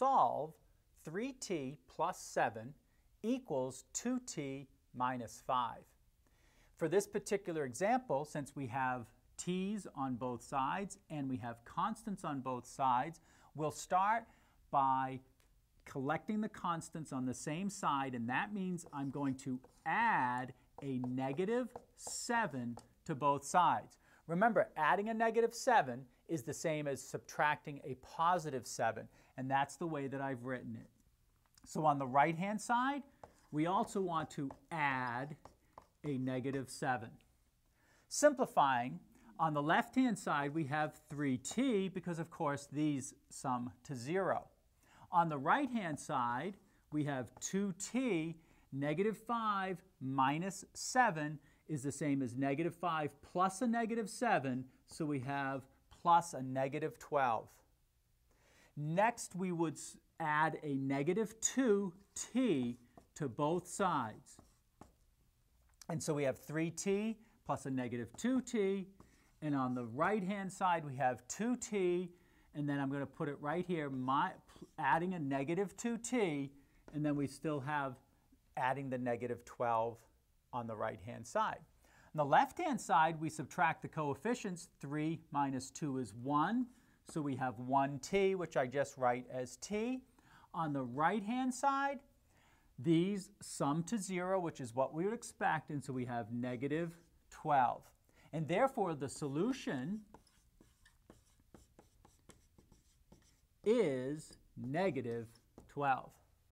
solve 3t plus 7 equals 2t minus 5. For this particular example, since we have t's on both sides and we have constants on both sides, we'll start by collecting the constants on the same side, and that means I'm going to add a negative 7 to both sides. Remember, adding a negative 7 is the same as subtracting a positive 7, and that's the way that I've written it. So on the right-hand side, we also want to add a negative 7. Simplifying, on the left-hand side we have 3t because, of course, these sum to 0. On the right-hand side, we have 2t, negative 5 minus 7 is the same as negative 5 plus a negative 7, so we have plus a negative 12. Next, we would add a negative 2t to both sides. And so we have 3t plus a negative 2t, and on the right-hand side we have 2t, and then I'm going to put it right here, adding a negative 2t, and then we still have adding the negative 12 on the right-hand side. On the left-hand side, we subtract the coefficients. 3 minus 2 is 1, so we have 1t, which I just write as t. On the right-hand side, these sum to 0, which is what we would expect, and so we have negative 12. And therefore, the solution is negative 12.